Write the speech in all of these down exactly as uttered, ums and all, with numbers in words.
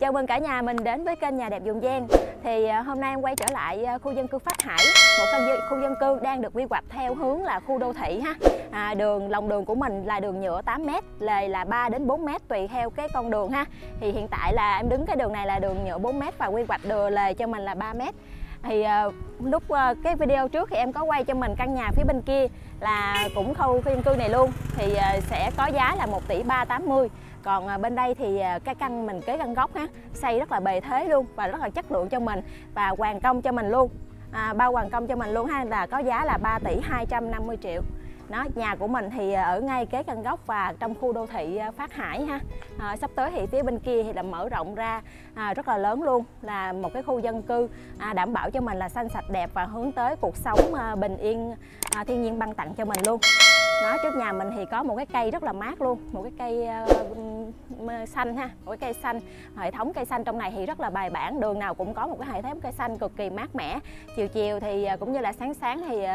Chào mừng cả nhà mình đến với kênh Nhà đẹp vùng Giang. Thì hôm nay em quay trở lại khu dân cư Phát Hải, một khu dân cư đang được quy hoạch theo hướng là khu đô thị ha. À, đường lòng đường của mình là đường nhựa tám mét, lề là ba đến bốn mét tùy theo cái con đường ha. Thì hiện tại là em đứng cái đường này là đường nhựa bốn mét và quy hoạch đường lề cho mình là ba mét. Thì uh, lúc uh, cái video trước thì em có quay cho mình căn nhà phía bên kia là cũng khu dân cư này luôn, thì uh, sẽ có giá là một tỷ ba tám mươi. Còn uh, bên đây thì uh, cái căn mình kế căn góc ha, xây rất là bề thế luôn và rất là chất lượng cho mình và hoàn công cho mình luôn, à, bao hoàn công cho mình luôn ha, là có giá là ba tỷ hai trăm năm mươi triệu. Đó, nhà của mình thì ở ngay kế căn góc và trong khu đô thị Phát Hải ha. À, sắp tới thì phía bên kia thì là mở rộng ra à, rất là lớn luôn, là một cái khu dân cư à, đảm bảo cho mình là xanh sạch đẹp và hướng tới cuộc sống à, bình yên à, thiên nhiên ban tặng cho mình luôn. Đó, trước nhà mình thì có một cái cây rất là mát luôn, một cái cây uh, xanh ha, một cái cây xanh, hệ thống cây xanh trong này thì rất là bài bản, đường nào cũng có một cái hệ thống cây xanh cực kỳ mát mẻ. Chiều chiều thì cũng như là sáng sáng thì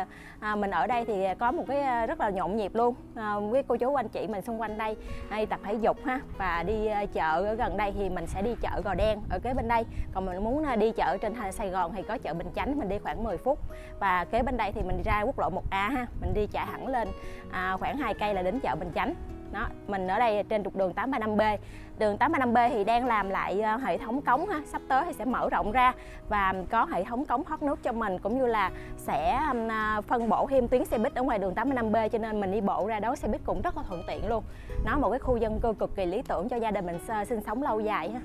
uh, mình ở đây thì có một cái rất là nhộn nhịp luôn, uh, với cô chú anh chị mình xung quanh đây hay tập thể dục ha, và đi chợ ở gần đây thì mình sẽ đi chợ Gò Đen ở kế bên đây. Còn mình muốn đi chợ trên Sài Gòn thì có chợ Bình Chánh, mình đi khoảng mười phút, và kế bên đây thì mình ra quốc lộ một A ha, mình đi chạy hẳn lên. À, khoảng hai cây là đến chợ Bình Chánh. Đó, mình ở đây trên trục đường tám ba năm B. Đường tám ba năm B thì đang làm lại hệ thống cống ha, sắp tới thì sẽ mở rộng ra và có hệ thống cống thoát nước cho mình, cũng như là sẽ phân bổ thêm tuyến xe buýt ở ngoài đường tám ba năm B, cho nên mình đi bộ ra đón xe buýt cũng rất là thuận tiện luôn. Nó một cái khu dân cư cực kỳ lý tưởng cho gia đình mình sinh sống lâu dài ha.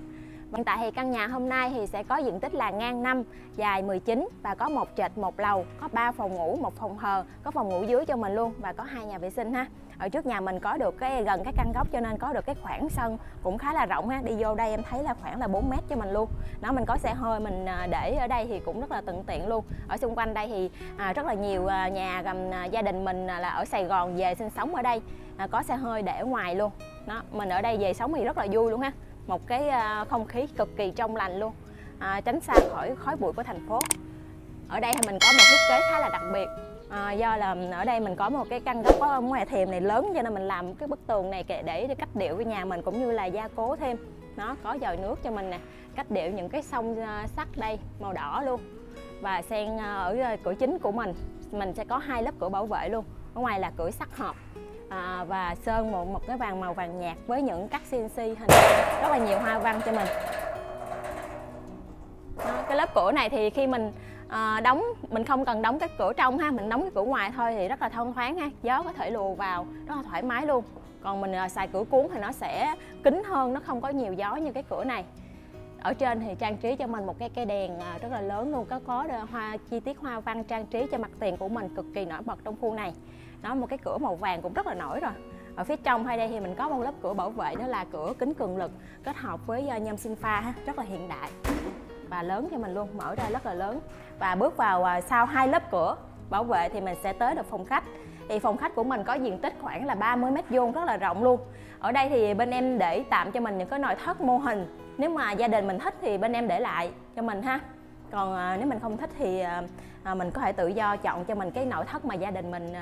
Hiện tại thì căn nhà hôm nay thì sẽ có diện tích là ngang năm, dài mười chín và có một trệt, một lầu, có ba phòng ngủ, một phòng hờ, có phòng ngủ dưới cho mình luôn và có hai nhà vệ sinh ha. Ở trước nhà mình có được cái gần cái căn góc cho nên có được cái khoảng sân cũng khá là rộng ha. Đi vô đây em thấy là khoảng là bốn mét cho mình luôn. Đó, mình có xe hơi mình để ở đây thì cũng rất là thuận tiện luôn. Ở xung quanh đây thì rất là nhiều nhà gia đình mình là ở Sài Gòn về sinh sống ở đây, có xe hơi để ở ngoài luôn. Đó, mình ở đây về sống thì rất là vui luôn ha. Một cái không khí cực kỳ trong lành luôn, à, tránh xa khỏi khói bụi của thành phố. Ở đây thì mình có một thiết kế khá là đặc biệt, à, do là ở đây mình có một cái căn góc có ngoài thềm này lớn, cho nên mình làm cái bức tường này để, để cách điệu với nhà mình, cũng như là gia cố thêm. Nó có dòi nước cho mình nè, cách điệu những cái sông sắt đây màu đỏ luôn, và xen ở cửa chính của mình mình sẽ có hai lớp cửa bảo vệ luôn, ở ngoài là cửa sắt hộp. À, và sơn một, một cái vàng màu vàng nhạt với những cắt xê en xê hình rất là nhiều hoa văn cho mình. À, cái lớp cửa này thì khi mình à, đóng, mình không cần đóng cái cửa trong ha, mình đóng cái cửa ngoài thôi thì rất là thông thoáng ha, gió có thể lùa vào rất là thoải mái luôn. Còn mình à, xài cửa cuốn thì nó sẽ kín hơn, nó không có nhiều gió như cái cửa này. Ở trên thì trang trí cho mình một cái cây đèn rất là lớn luôn, có có hoa chi tiết hoa văn trang trí cho mặt tiền của mình cực kỳ nổi bật trong khu này. Nó một cái cửa màu vàng cũng rất là nổi rồi. Ở phía trong hai đây thì mình có một lớp cửa bảo vệ, đó là cửa kính cường lực kết hợp với nhôm sinh pha ha, rất là hiện đại và lớn cho mình luôn, mở ra rất là lớn. Và bước vào sau hai lớp cửa bảo vệ thì mình sẽ tới được phòng khách. Thì phòng khách của mình có diện tích khoảng là ba mươi mét vuông, rất là rộng luôn. Ở đây thì bên em để tạm cho mình những cái nội thất mô hình, nếu mà gia đình mình thích thì bên em để lại cho mình ha. Còn nếu mình không thích thì mình có thể tự do chọn cho mình cái nội thất mà gia đình mình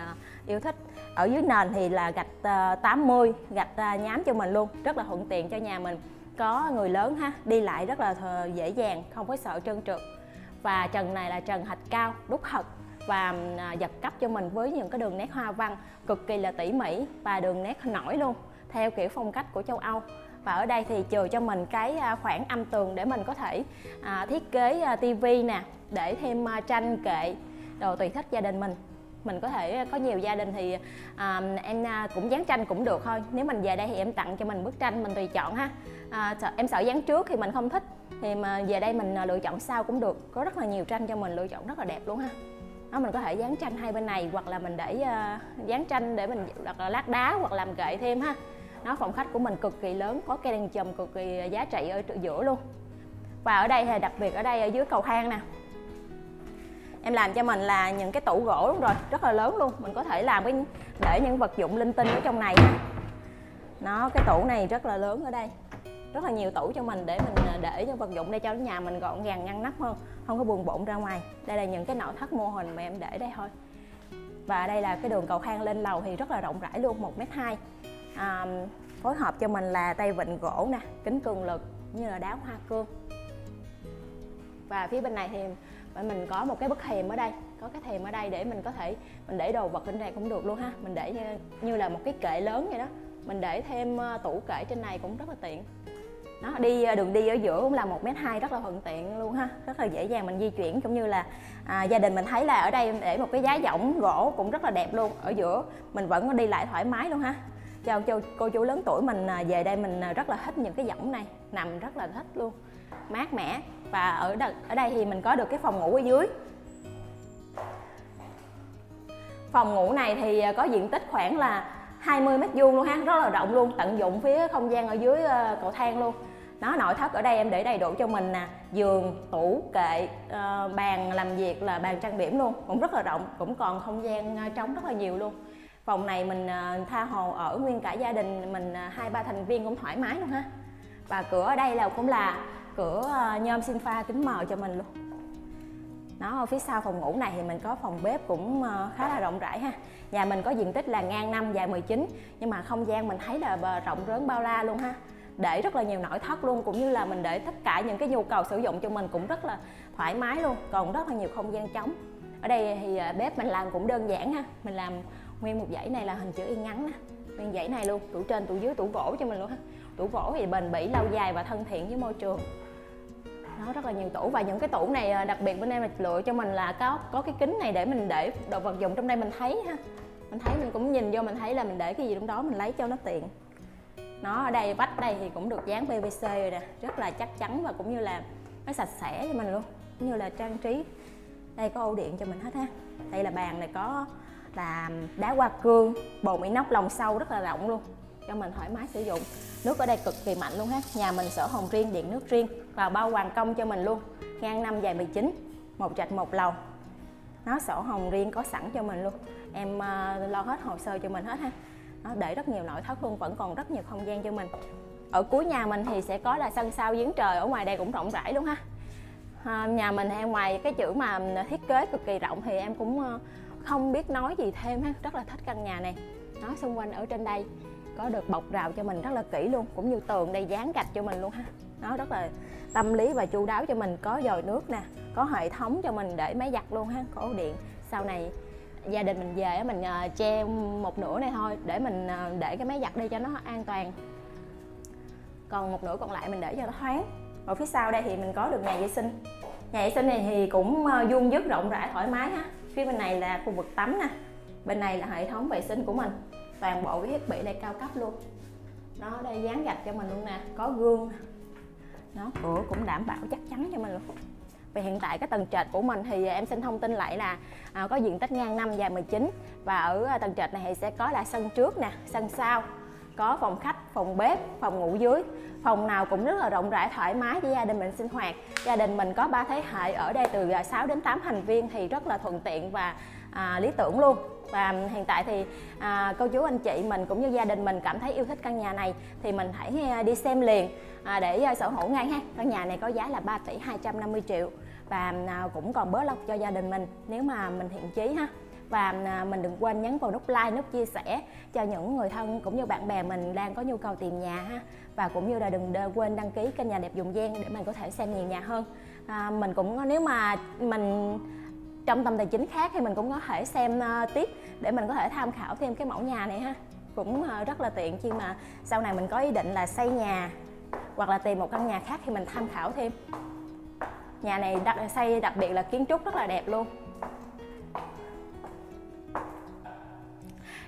yêu thích. Ở dưới nền thì là gạch tám mươi, gạch nhám cho mình luôn, rất là thuận tiện cho nhà mình. Có người lớn ha, đi lại rất là dễ dàng, không có sợ trơn trượt. Và trần này là trần thạch cao, đúc thật và giật cấp cho mình với những cái đường nét hoa văn cực kỳ là tỉ mỉ và đường nét nổi luôn, theo kiểu phong cách của châu Âu. Và ở đây thì chừa cho mình cái khoảng âm tường để mình có thể à, thiết kế à, tivi nè, để thêm à, tranh kệ, đồ tùy thích gia đình mình. Mình có thể có nhiều gia đình thì à, em cũng dán tranh cũng được thôi. Nếu mình về đây thì em tặng cho mình bức tranh, mình tùy chọn ha. À, sợ, em sợ dán trước thì mình không thích, thì mà về đây mình lựa chọn sau cũng được. Có rất là nhiều tranh cho mình lựa chọn, rất là đẹp luôn ha. Đó, mình có thể dán tranh hai bên này, hoặc là mình để uh, dán tranh để mình hoặc là lát đá hoặc làm kệ thêm ha. Nó phòng khách của mình cực kỳ lớn, có cây đèn chùm cực kỳ giá trị ở giữa luôn. Và ở đây thì đặc biệt ở đây ở dưới cầu thang nè, em làm cho mình là những cái tủ gỗ luôn rồi, rất là lớn luôn. Mình có thể làm cái để những vật dụng linh tinh ở trong này. Nó cái tủ này rất là lớn ở đây, rất là nhiều tủ cho mình để mình để những vật dụng đây cho nhà mình gọn gàng ngăn nắp hơn, không có bừa bộn ra ngoài. Đây là những cái nội thất mô hình mà em để đây thôi. Và đây là cái đường cầu thang lên lầu thì rất là rộng rãi luôn, một mét hai. À, phối hợp cho mình là tay vịn gỗ nè, kính cường lực như là đá hoa cương. Và phía bên này thì mình có một cái bức thềm ở đây, có cái thềm ở đây để mình có thể mình để đồ vật bên này cũng được luôn ha. Mình để như, như là một cái kệ lớn vậy đó, mình để thêm tủ kệ trên này cũng rất là tiện. Nó đi đường đi ở giữa cũng là một mét hai, rất là thuận tiện luôn ha, rất là dễ dàng mình di chuyển. Cũng như là à, gia đình mình thấy là ở đây để một cái giá võng gỗ cũng rất là đẹp luôn, ở giữa mình vẫn đi lại thoải mái luôn ha. Cho cô, cô chú lớn tuổi mình về đây mình rất là thích những cái võng này, nằm rất là thích luôn, mát mẻ. Và ở đây, ở đây thì mình có được cái phòng ngủ ở dưới. Phòng ngủ này thì có diện tích khoảng là hai mươi mét vuông luôn ha, rất là rộng luôn, tận dụng phía không gian ở dưới cầu thang luôn. Nó nội thất ở đây em để đầy đủ cho mình nè, giường, tủ, kệ, bàn làm việc là bàn trang điểm luôn, cũng rất là rộng, cũng còn không gian trống rất là nhiều luôn. Phòng này mình tha hồ ở nguyên cả gia đình mình, hai ba thành viên cũng thoải mái luôn ha. Và cửa ở đây là cũng là cửa nhôm sinh pha kính mờ cho mình luôn. Nó ở phía sau phòng ngủ này thì mình có phòng bếp cũng khá là rộng rãi ha. Nhà mình có diện tích là ngang năm dài mười chín, nhưng mà không gian mình thấy là rộng rớn bao la luôn ha. Để rất là nhiều nội thất luôn, cũng như là mình để tất cả những cái nhu cầu sử dụng cho mình cũng rất là thoải mái luôn, còn rất là nhiều không gian trống. Ở đây thì bếp mình làm cũng đơn giản ha, mình làm nguyên một dãy này là hình chữ Y ngắn nè, nguyên dãy này luôn, tủ trên, tủ dưới, tủ gỗ cho mình luôn ha. Tủ gỗ thì bền bỉ, lâu dài và thân thiện với môi trường. Nó rất là nhiều tủ, và những cái tủ này đặc biệt bên em là lựa cho mình là có có cái kính này để mình để đồ vật dụng trong đây mình thấy ha. Mình thấy mình cũng nhìn vô mình thấy là mình để cái gì trong đó mình lấy cho nó tiện. Nó ở đây vách đây thì cũng được dán pê vê xê rồi nè, rất là chắc chắn và cũng như là nó sạch sẽ cho mình luôn, cũng như là trang trí. Đây có ổ điện cho mình hết ha. Đây là bàn này có là đá hoa cương, bồn inox lòng sâu rất là rộng luôn, cho mình thoải mái sử dụng. Nước ở đây cực kỳ mạnh luôn ha. Nhà mình sổ hồng riêng, điện nước riêng và bao hoàng công cho mình luôn. Ngang năm dài mười chín, một trệt một lầu. Nó sổ hồng riêng có sẵn cho mình luôn. Em lo hết hồ sơ cho mình hết ha. Nó để rất nhiều nội thất luôn, vẫn còn rất nhiều không gian cho mình. Ở cuối nhà mình thì sẽ có là sân sau giếng trời, ở ngoài đây cũng rộng rãi luôn ha. À, nhà mình hay ngoài cái chữ mà thiết kế cực kỳ rộng thì em cũng không biết nói gì thêm ha. Rất là thích căn nhà này. Nó xung quanh ở trên đây có được bọc rào cho mình rất là kỹ luôn, cũng như tường đây dán gạch cho mình luôn ha. Nó rất là tâm lý và chu đáo cho mình, có dòi nước nè, có hệ thống cho mình để máy giặt luôn ha, có ổ điện. Sau này gia đình mình về mình che một nửa này thôi để mình để cái máy giặt đi cho nó an toàn. Còn một nửa còn lại mình để cho nó thoáng. Ở phía sau đây thì mình có được nhà vệ sinh. Nhà vệ sinh này thì cũng vuông vức rộng rãi thoải mái ha. Phía bên này là khu vực tắm nè. Bên này là hệ thống vệ sinh của mình. Toàn bộ cái thiết bị đây cao cấp luôn. Nó đây dán gạch cho mình luôn nè, có gương. Nó cửa cũng đảm bảo chắc chắn cho mình luôn. Vì hiện tại cái tầng trệt của mình thì em xin thông tin lại là à, có diện tích ngang năm dài mười chín. Và ở tầng trệt này thì sẽ có là sân trước nè, sân sau, có phòng khách, phòng bếp, phòng ngủ dưới. Phòng nào cũng rất là rộng rãi, thoải mái cho gia đình mình sinh hoạt. Gia đình mình có ba thế hệ ở đây từ sáu đến tám thành viên thì rất là thuận tiện và à, lý tưởng luôn. Và hiện tại thì à, cô chú anh chị mình cũng như gia đình mình cảm thấy yêu thích căn nhà này thì mình hãy đi xem liền à, để à, sở hữu ngay ha. Căn nhà này có giá là ba tỷ hai trăm năm mươi triệu và à, cũng còn bớ lộc cho gia đình mình nếu mà mình thiện chí ha. Và à, mình đừng quên nhấn vào nút like, nút chia sẻ cho những người thân cũng như bạn bè mình đang có nhu cầu tìm nhà ha. Và cũng như là đừng quên đăng ký kênh Nhà Đẹp Vùng Giang để mình có thể xem nhiều nhà hơn. à, Mình cũng nếu mà mình trong tầm tài chính khác thì mình cũng có thể xem tiếp để mình có thể tham khảo thêm cái mẫu nhà này ha. Cũng rất là tiện khi mà sau này mình có ý định là xây nhà hoặc là tìm một căn nhà khác thì mình tham khảo thêm. Nhà này đặc, xây đặc biệt là kiến trúc rất là đẹp luôn.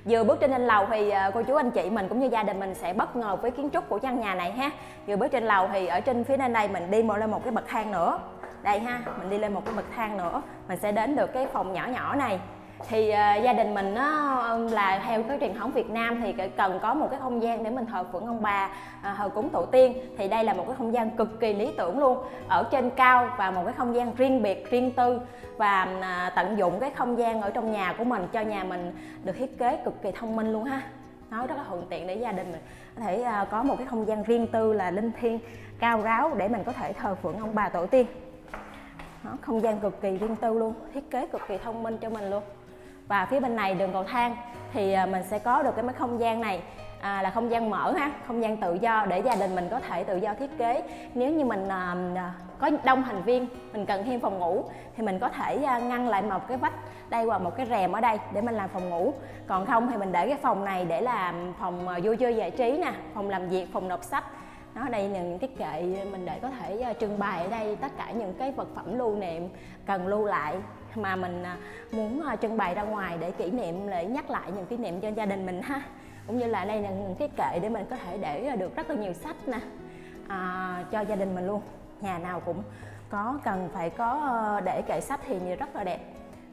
Vừa bước trên lên lầu thì cô chú anh chị mình cũng như gia đình mình sẽ bất ngờ với kiến trúc của căn nhà này ha. Vừa bước trên lầu thì ở trên phía bên đây mình đi lên một cái bậc thang nữa. Đây ha, mình đi lên một cái bậc thang nữa, mình sẽ đến được cái phòng nhỏ nhỏ này. Thì uh, gia đình mình nó uh, là theo cái truyền thống Việt Nam thì cần có một cái không gian để mình thờ phượng ông bà, uh, thờ cúng tổ tiên. Thì đây là một cái không gian cực kỳ lý tưởng luôn, ở trên cao và một cái không gian riêng biệt, riêng tư. Và uh, tận dụng cái không gian ở trong nhà của mình cho nhà mình được thiết kế cực kỳ thông minh luôn ha. Nó rất là thuận tiện để gia đình mình có thể uh, có một cái không gian riêng tư là linh thiêng, cao ráo để mình có thể thờ phượng ông bà tổ tiên. Đó, không gian cực kỳ riêng tư luôn, thiết kế cực kỳ thông minh cho mình luôn. Và phía bên này đường cầu thang thì mình sẽ có được cái mấy không gian này à, là không gian mở ha, không gian tự do để gia đình mình có thể tự do thiết kế. Nếu như mình à, có đông thành viên, mình cần thêm phòng ngủ thì mình có thể ngăn lại một cái vách đây hoặc một cái rèm ở đây để mình làm phòng ngủ. Còn không thì mình để cái phòng này để làm phòng vui chơi giải trí nè, phòng làm việc, phòng đọc sách. Đó, đây là những cái kệ mình để có thể trưng bày ở đây tất cả những cái vật phẩm lưu niệm cần lưu lại mà mình muốn trưng bày ra ngoài để kỷ niệm, để nhắc lại những kỷ niệm cho gia đình mình ha. Cũng như là đây là những cái kệ để mình có thể để được rất là nhiều sách nè, à, cho gia đình mình luôn. Nhà nào cũng có cần phải có để kệ sách thì rất là đẹp.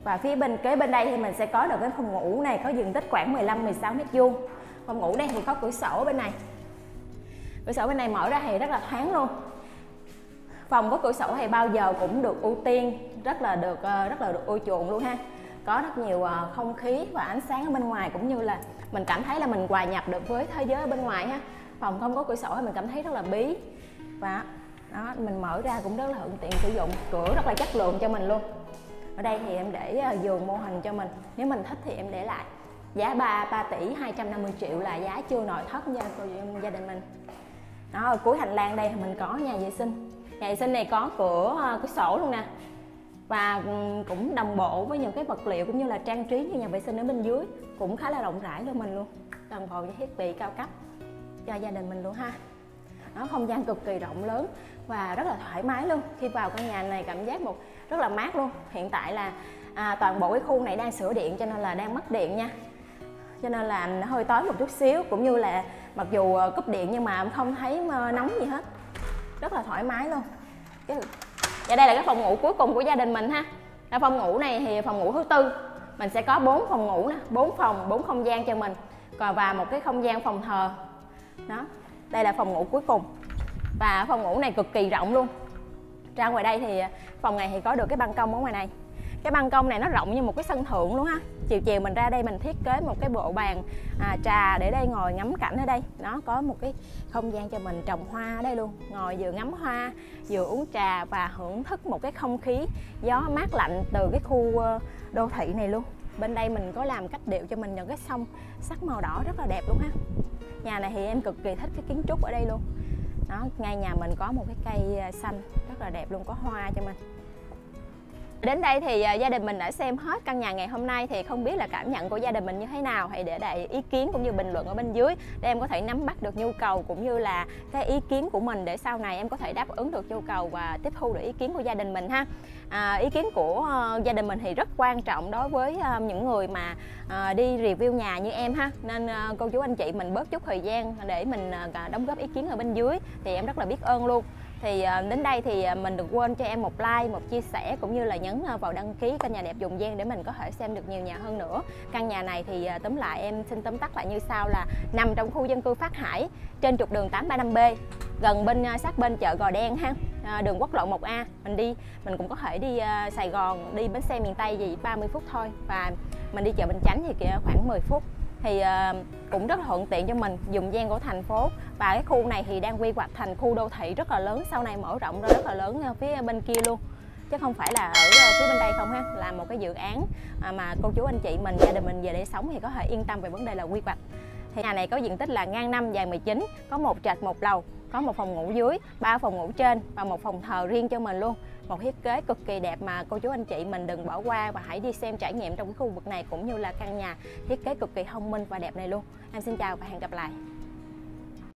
Và phía bên kế bên đây thì mình sẽ có được cái phòng ngủ này có diện tích khoảng mười lăm mười sáu mét vuông. Phòng ngủ đây thì có cửa sổ bên này. Cửa sổ bên này mở ra thì rất là thoáng luôn. Phòng có cửa sổ thì bao giờ cũng được ưu tiên, rất là được rất là được ưa chuộng luôn ha. Có rất nhiều không khí và ánh sáng ở bên ngoài, cũng như là mình cảm thấy là mình hòa nhập được với thế giới ở bên ngoài ha. Phòng không có cửa sổ thì mình cảm thấy rất là bí. Và đó, mình mở ra cũng rất là thuận tiện sử dụng, cửa rất là chất lượng cho mình luôn. Ở đây thì em để giường mô hình cho mình, nếu mình thích thì em để lại. Giá ba tỷ hai trăm năm mươi triệu là giá chưa nội thất cho gia đình mình. Đó, ở cuối hành lang đây mình có nhà vệ sinh. Nhà vệ sinh này có cửa cửa sổ luôn nè. Và cũng đồng bộ với những cái vật liệu cũng như là trang trí như nhà vệ sinh ở bên dưới, cũng khá là rộng rãi cho mình luôn. Đồng bộ với thiết bị cao cấp cho gia đình mình luôn ha. Nó không gian cực kỳ rộng lớn và rất là thoải mái luôn. Khi vào căn nhà này cảm giác một rất là mát luôn. Hiện tại là à, toàn bộ cái khu này đang sửa điện cho nên là đang mất điện nha, cho nên là nó hơi tối một chút xíu, cũng như là mặc dù cúp điện nhưng mà không thấy nóng gì hết, rất là thoải mái luôn. Và đây là cái phòng ngủ cuối cùng của gia đình mình ha. Ở phòng ngủ này thì phòng ngủ thứ tư, mình sẽ có bốn phòng ngủ nè, bốn phòng, bốn không gian cho mình, còn và một cái không gian phòng thờ. Đó, đây là phòng ngủ cuối cùng và phòng ngủ này cực kỳ rộng luôn. Ra ngoài đây thì phòng này thì có được cái ban công ở ngoài này. Cái ban công này nó rộng như một cái sân thượng luôn ha. Chiều chiều mình ra đây mình thiết kế một cái bộ bàn à, trà để đây ngồi ngắm cảnh ở đây. Nó có một cái không gian cho mình trồng hoa ở đây luôn. Ngồi vừa ngắm hoa, vừa uống trà và hưởng thức một cái không khí gió mát lạnh từ cái khu đô thị này luôn. Bên đây mình có làm cách điệu cho mình những cái sông sắc màu đỏ rất là đẹp luôn ha. Nhà này thì em cực kỳ thích cái kiến trúc ở đây luôn. Đó, ngay nhà mình có một cái cây xanh rất là đẹp luôn, có hoa cho mình. Đến đây thì gia đình mình đã xem hết căn nhà ngày hôm nay, thì không biết là cảm nhận của gia đình mình như thế nào, hãy để lại ý kiến cũng như bình luận ở bên dưới để em có thể nắm bắt được nhu cầu cũng như là cái ý kiến của mình, để sau này em có thể đáp ứng được nhu cầu và tiếp thu được ý kiến của gia đình mình ha. À, ý kiến của gia đình mình thì rất quan trọng đối với những người mà đi review nhà như em ha, nên cô chú anh chị mình bớt chút thời gian để mình đóng góp ý kiến ở bên dưới thì em rất là biết ơn luôn. Thì đến đây thì mình đừng quên cho em một like, một chia sẻ cũng như là nhấn vào đăng ký kênh Nhà Đẹp Vùng Giang để mình có thể xem được nhiều nhà hơn nữa. Căn nhà này thì tóm lại em xin tóm tắt lại như sau là nằm trong khu dân cư Phát Hải, trên trục đường tám ba năm B, gần bên sát bên chợ Gò Đen ha, đường quốc lộ một A. Mình đi mình cũng có thể đi Sài Gòn, đi bến xe miền Tây gì ba mươi phút thôi, và mình đi chợ Bình Chánh thì khoảng mười phút. Thì cũng rất là thuận tiện cho mình, vùng ven của thành phố. Và cái khu này thì đang quy hoạch thành khu đô thị rất là lớn, sau này mở rộng ra rất là lớn phía bên kia luôn, chứ không phải là ở phía bên đây không ha. Là một cái dự án mà cô chú anh chị mình, gia đình mình về để sống thì có thể yên tâm về vấn đề là quy hoạch. Thì nhà này có diện tích là ngang năm dài mười chín, có một trệt một lầu, có một phòng ngủ dưới, ba phòng ngủ trên và một phòng thờ riêng cho mình luôn. Một thiết kế cực kỳ đẹp mà cô chú anh chị mình đừng bỏ qua và hãy đi xem trải nghiệm trong cái khu vực này, cũng như là căn nhà thiết kế cực kỳ thông minh và đẹp này luôn. Em xin chào và hẹn gặp lại.